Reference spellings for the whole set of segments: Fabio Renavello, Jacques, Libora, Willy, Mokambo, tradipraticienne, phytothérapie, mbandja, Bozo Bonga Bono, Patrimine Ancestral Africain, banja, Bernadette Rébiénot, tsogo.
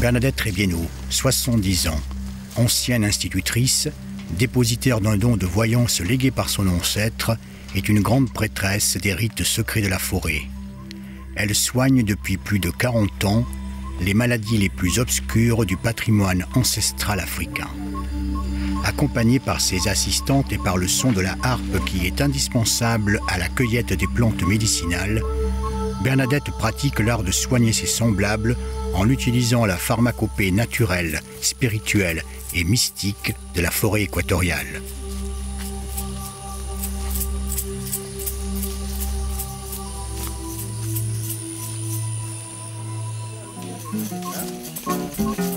Bernadette Rébiénot, 70 ans, ancienne institutrice, dépositaire d'un don de voyance légué par son ancêtre, est une grande prêtresse des rites secrets de la forêt. Elle soigne depuis plus de 40 ans les maladies les plus obscures du patrimoine ancestral africain. Accompagnée par ses assistantes et par le son de la harpe qui est indispensable à la cueillette des plantes médicinales, Bernadette pratique l'art de soigner ses semblables en utilisant la pharmacopée naturelle, spirituelle et mystique de la forêt équatoriale.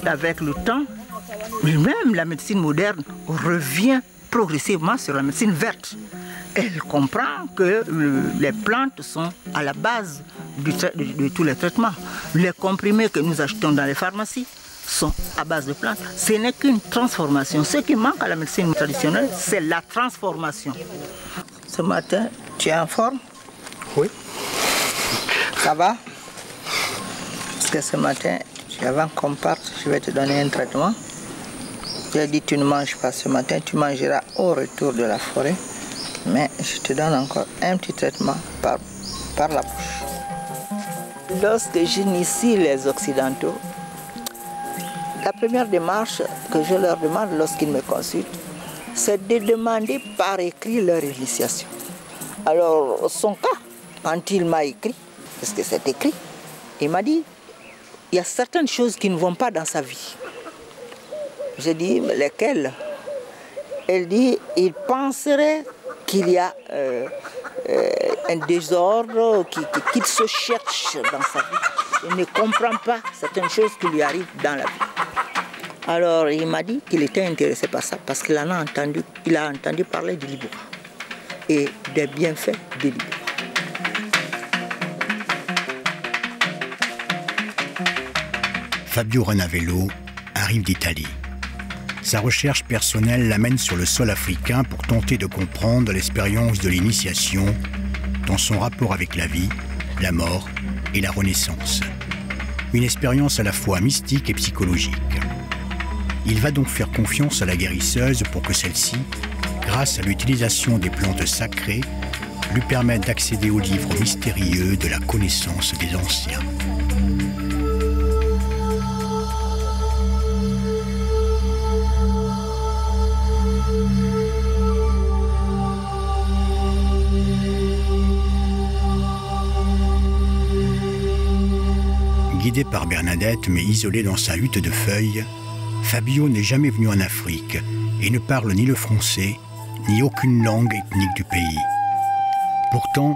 Avec le temps, même la médecine moderne revient progressivement sur la médecine verte. Elle comprend que les plantes sont à la base de tous les traitements. Les comprimés que nous achetons dans les pharmacies sont à base de plantes. Ce n'est qu'une transformation. Ce qui manque à la médecine traditionnelle, c'est la transformation. Ce matin, tu es en forme? Oui. Ça va? Parce que ce matin, avant qu'on parte, je vais te donner un traitement. Je lui ai dit, tu ne manges pas ce matin, tu mangeras au retour de la forêt. Mais je te donne encore un petit traitement par la bouche. Lorsque j'initie les Occidentaux, la première démarche que je leur demande lorsqu'ils me consultent, c'est de demander par écrit leur initiation. Alors, son cas, quand il m'a écrit, parce que c'est écrit, il m'a dit, il y a certaines choses qui ne vont pas dans sa vie. J'ai dit, lesquelles? Elle dit, il penserait qu'il y a un désordre, qu'il se cherche dans sa vie. Il ne comprend pas certaines choses qui lui arrivent dans la vie. Alors il m'a dit qu'il était intéressé par ça, parce qu'il en a entendu, il a entendu parler du Libora et des bienfaits du Libora. Fabio Renavello arrive d'Italie. Sa recherche personnelle l'amène sur le sol africain pour tenter de comprendre l'expérience de l'initiation dans son rapport avec la vie, la mort et la renaissance. Une expérience à la fois mystique et psychologique. Il va donc faire confiance à la guérisseuse pour que celle-ci, grâce à l'utilisation des plantes sacrées, lui permette d'accéder au livre mystérieux de la connaissance des anciens. Guidé par Bernadette, mais isolé dans sa hutte de feuilles, Fabio n'est jamais venu en Afrique et ne parle ni le français, ni aucune langue ethnique du pays. Pourtant,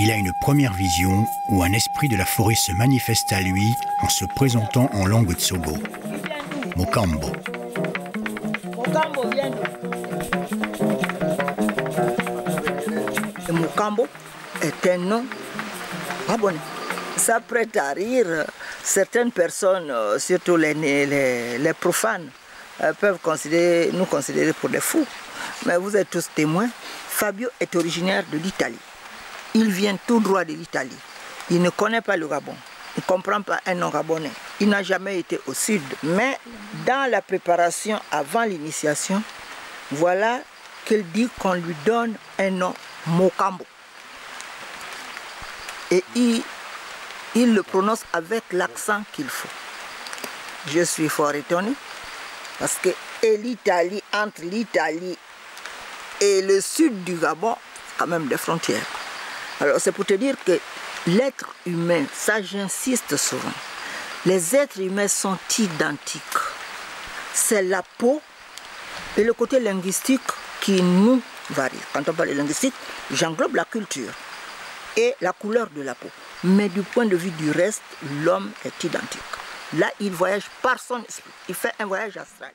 il a une première vision où un esprit de la forêt se manifeste à lui en se présentant en langue tsogo, Mokambo. Le Mokambo est un nom abonné. Ça prête à rire. Certaines personnes, surtout les profanes, peuvent nous considérer pour des fous. Mais vous êtes tous témoins. Fabio est originaire de l'Italie. Il vient tout droit de l'Italie. Il ne connaît pas le Gabon. Il ne comprend pas un nom gabonais. Il n'a jamais été au sud. Mais dans la préparation avant l'initiation, voilà qu'il dit qu'on lui donne un nom Mokambo. Et il le prononce avec l'accent qu'il faut. Je suis fort étonné parce que l'Italie, entre l'Italie et le sud du Gabon, c'est quand même des frontières. Alors c'est pour te dire que l'être humain, ça j'insiste souvent, les êtres humains sont identiques. C'est la peau et le côté linguistique qui nous varie. Quand on parle de linguistique, j'englobe la culture et la couleur de la peau. Mais du point de vue du reste, l'homme est identique. Là, il voyage par son esprit. Il fait un voyage astral.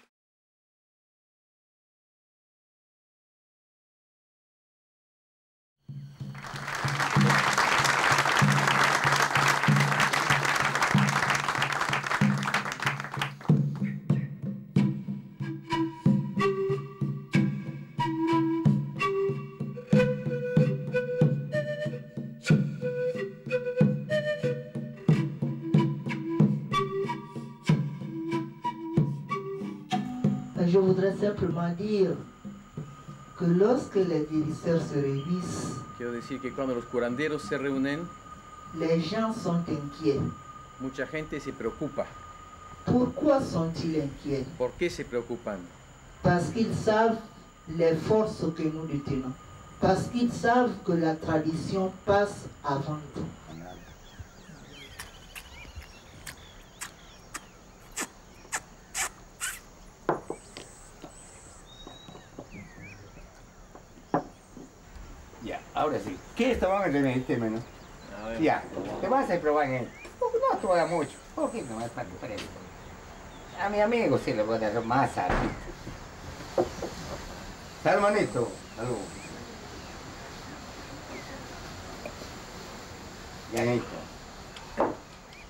je voudrais simplement dire que lorsque les guérisseurs se réunissent, quiero decir que cuando los curanderos se reúnen, les gens sont inquiets. Mucha gente se preocupa. Pourquoi sont-ils inquiets? ¿Por qué se preocupan? Parce qu'ils savent les forces que nous détenons. Parce qu'ils savent que la tradition passe avant tout. Ya, ahora sí. ¿Qué estaban en el tema, no? Ya, te vas a probar en él. No te voy a dar mucho. Porque no es para que a mi amigo se le voy a dar más a ti. Hermanito, algo.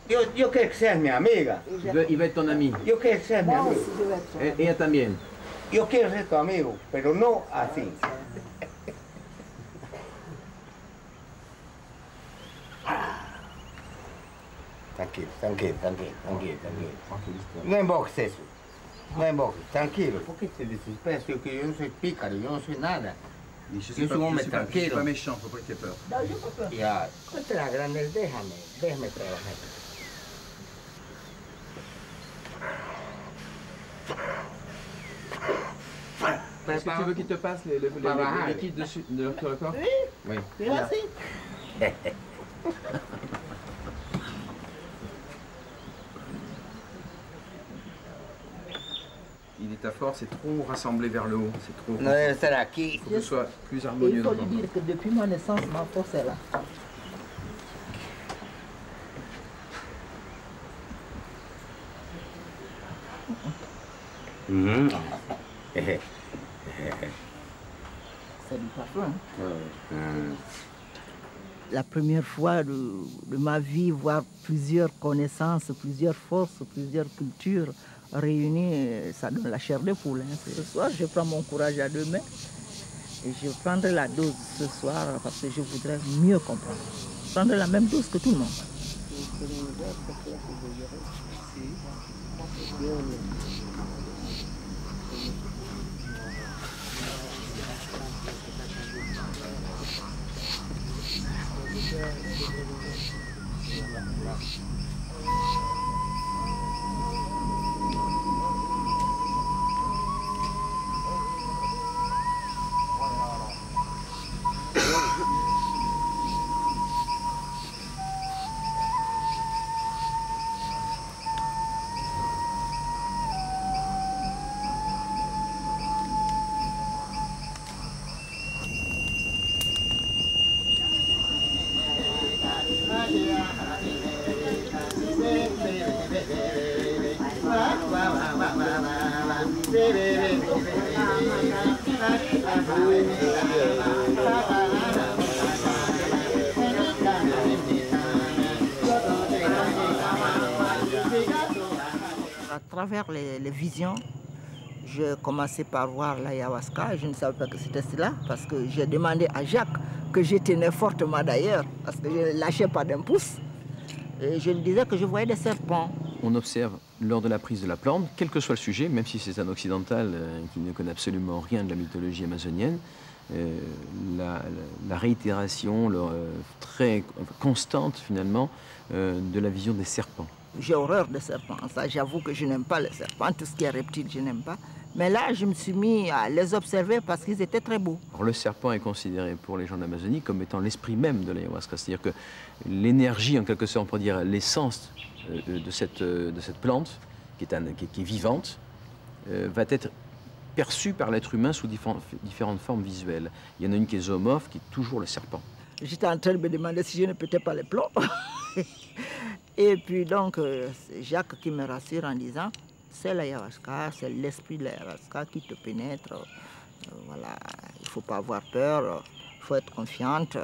Yo quiero que seas mi amiga. Y Beto amigo. Yo quiero que seas mi amiga. Ella también. Yo quiero ser tu amigo, pero no así. Tranquilo, tranquilo, tranquilo, tranquilo, tranquilo. No invoques eso. No invoques, tranquilo. ¿Por qué te desesperas? Yo no soy pícaro, yo no soy nada. Yo soy un hombre tranquilo. No soy méchant, no te peur. No, yo no puedo. Ya, no te la grandes, déjame trabajar. Est-ce que tu veux qu'il te passe les liquides de ton corps? Oui. Oui. Merci. Il est à force, c'est trop rassemblé vers le haut, c'est trop... Non, c'est là, qui... Il faut que ce soit plus harmonieux. Il faut lui dire que depuis ma naissance, ma force est là. Mmh. C'est du parfum. Hein? La première fois de ma vie, voir plusieurs connaissances, plusieurs forces, plusieurs cultures, réunis, ça donne la chair de poule. Hein. Ce soir, je prends mon courage à deux mains et je prendrai la dose ce soir parce que je voudrais mieux comprendre. Je prendrai la même dose que tout le monde. À travers les visions, je commençais par voir l'ayahuasca. Je ne savais pas que c'était cela parce que j'ai demandé à Jacques, que je tenais fortement d'ailleurs, parce que je ne lâchais pas d'un pouce. Et je lui disais que je voyais des serpents. On observe lors de la prise de la plante, quel que soit le sujet, même si c'est un occidental qui ne connaît absolument rien de la mythologie amazonienne, la réitération très constante finalement de la vision des serpents. J'ai horreur des serpents, ça j'avoue que je n'aime pas les serpents, tout ce qui est reptile je n'aime pas. Mais là, je me suis mis à les observer parce qu'ils étaient très beaux. Alors, le serpent est considéré pour les gens de l'Amazonie comme étant l'esprit même de l'ayahuasca. C'est-à-dire que l'énergie, en quelque sorte, on pourrait dire l'essence de cette plante, qui est vivante, va être perçue par l'être humain sous différentes formes visuelles. Il y en a une qui est zoomorphe, qui est toujours le serpent. J'étais en train de me demander si je ne pétais pas les plombs. Et puis donc, Jacques qui me rassure en disant... C'est l'ayahuasca, c'est l'esprit de l'ayahuasca qui te pénètre. Voilà, il ne faut pas avoir peur, il faut être confiante.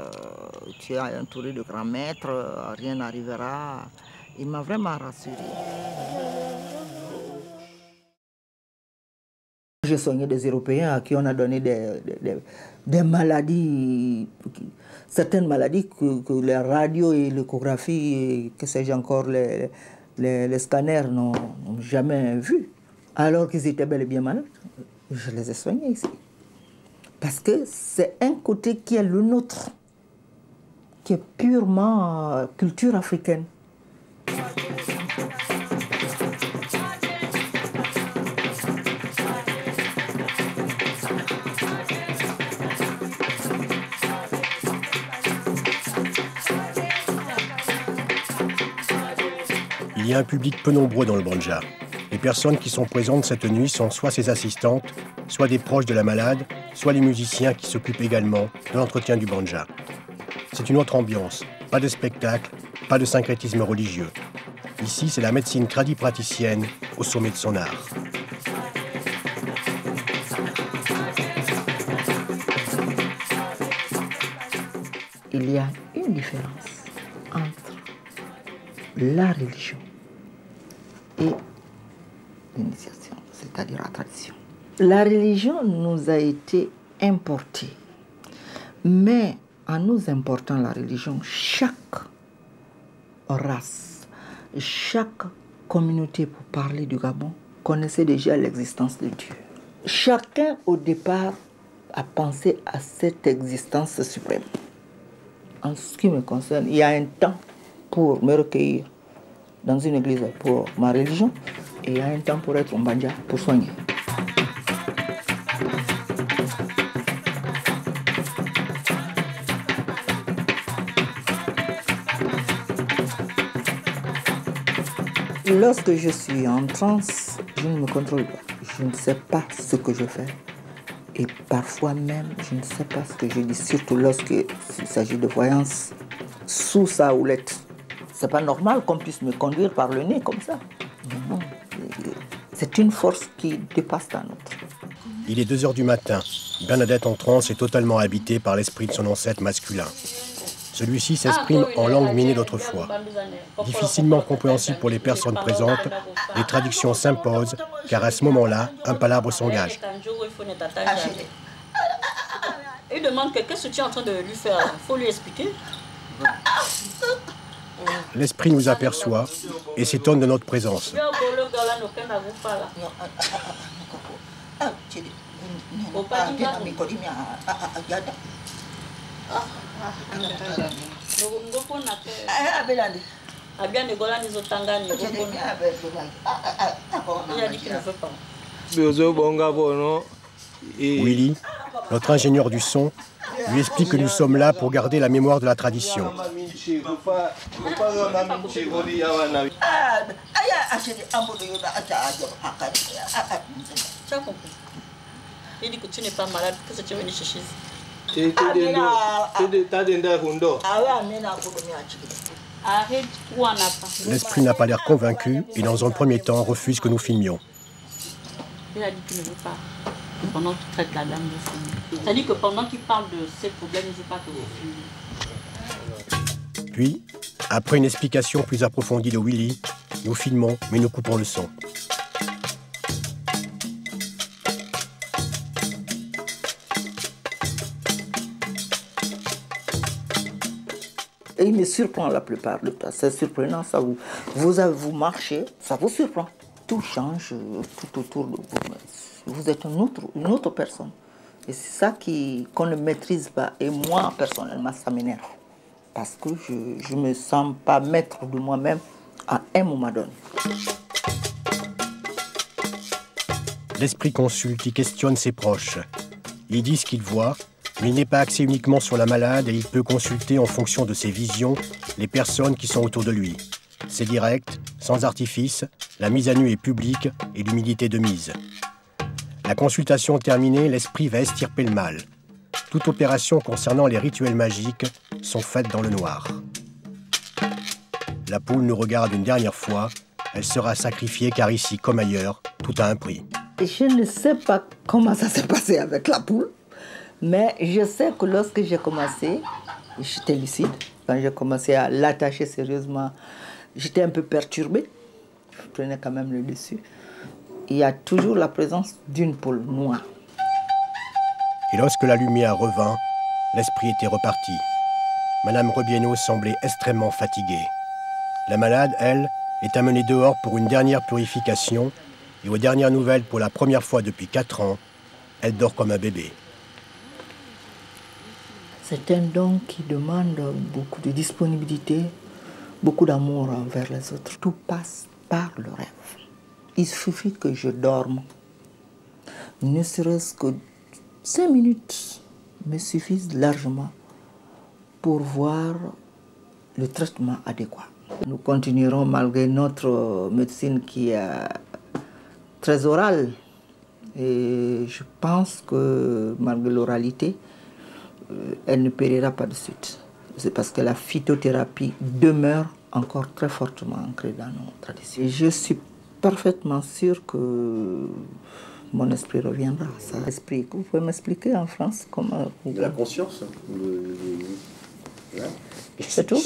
Tu es entouré de grands maîtres, rien n'arrivera. Il m'a vraiment rassurée. J'ai soigné des Européens à qui on a donné des maladies, certaines maladies que les radios et l'échographie, que sais-je encore, les scanners n'ont jamais vu, alors qu'ils étaient bel et bien malades. je les ai soignés ici. Parce que c'est un côté qui est le nôtre, qui est purement culture africaine. Il y a un public peu nombreux dans le banja. Les personnes qui sont présentes cette nuit sont soit ses assistantes, soit des proches de la malade, soit les musiciens qui s'occupent également de l'entretien du banja. C'est une autre ambiance, pas de spectacle, pas de syncrétisme religieux. Ici, c'est la médecine tradipraticienne au sommet de son art. Il y a une différence entre la religion et l'initiation, c'est-à-dire la tradition. La religion nous a été importée, mais en nous important la religion, chaque race, chaque communauté, pour parler du Gabon, connaissait déjà l'existence de Dieu. Chacun, au départ, a pensé à cette existence suprême. En ce qui me concerne, il y a un temps pour me recueillir dans une église pour ma religion, et il y a un temps pour être en mbandja, pour soigner. Lorsque je suis en transe, je ne me contrôle pas. Je ne sais pas ce que je fais. Et parfois même, je ne sais pas ce que je dis, surtout lorsqu'il s'agit de voyance sous sa houlette. C'est pas normal qu'on puisse me conduire par le nez comme ça. Non, c'est une force qui dépasse la nôtre. Il est 2 h du matin. Bernadette en transe est totalement habitée par l'esprit de son ancêtre masculin. Celui-ci s'exprime en langue minée d'autrefois. Difficilement compréhensible pour les personnes présentes, les traductions s'imposent, car à ce moment-là, un palabre s'engage. Il demande qu'est-ce que tu es en train de lui faire, il faut lui expliquer. L'esprit nous aperçoit et s'étonne de notre présence. Bozo Bonga Bono. Willy, notre ingénieur du son, lui explique que nous sommes là pour garder la mémoire de la tradition. Il dit que tu n'es pas malade, qu'est-ce que tu veux venir chercher? L'esprit n'a pas l'air convaincu et dans un premier temps refuse que nous filmions. Il a dit qu'il ne veut pas que pendant qu'il traite la dame de filmer. C'est-à-dire que pendant qu'il parle de ses problèmes, il ne veut pas que vous filmiez. Puis, après une explication plus approfondie de Willy, nous filmons mais nous coupons le son. Et il me surprend la plupart du temps. C'est surprenant, ça vous marchez, ça vous surprend. Tout change tout autour de vous. Vous êtes une autre personne. Et c'est ça qu'on ne maîtrise pas. Et moi, personnellement, ça m'énerve. Parce que je ne me sens pas maître de moi-même à un moment donné. L'esprit consulte, il questionne ses proches. Il dit ce qu'il voit. Mais il n'est pas axé uniquement sur la malade et il peut consulter en fonction de ses visions les personnes qui sont autour de lui. C'est direct, sans artifice, la mise à nu est publique et l'humilité de mise. La consultation terminée, l'esprit va extirper le mal. Toute opération concernant les rituels magiques sont faites dans le noir. La poule nous regarde une dernière fois, elle sera sacrifiée car ici comme ailleurs, tout a un prix. Et je ne sais pas comment ça s'est passé avec la poule. Mais je sais que lorsque j'ai commencé, j'étais lucide. Quand j'ai commencé à l'attacher sérieusement, j'étais un peu perturbée. Je prenais quand même le dessus. Il y a toujours la présence d'une poule noire. Et lorsque la lumière revint, l'esprit était reparti. Madame Rébiénot semblait extrêmement fatiguée. La malade, elle, est amenée dehors pour une dernière purification. Et aux dernières nouvelles, pour la première fois depuis 4 ans, elle dort comme un bébé. C'est un don qui demande beaucoup de disponibilité, beaucoup d'amour envers les autres. Tout passe par le rêve. Il suffit que je dorme. Ne serait-ce que 5 minutes me suffisent largement pour voir le traitement adéquat. Nous continuerons malgré notre médecine qui est très orale. Et je pense que malgré l'oralité, elle ne périra pas de suite. C'est parce que la phytothérapie demeure encore très fortement ancrée dans nos traditions. Et je suis parfaitement sûre que mon esprit reviendra. Ça. Esprit, vous pouvez m'expliquer en France comment... La conscience. C'est tout.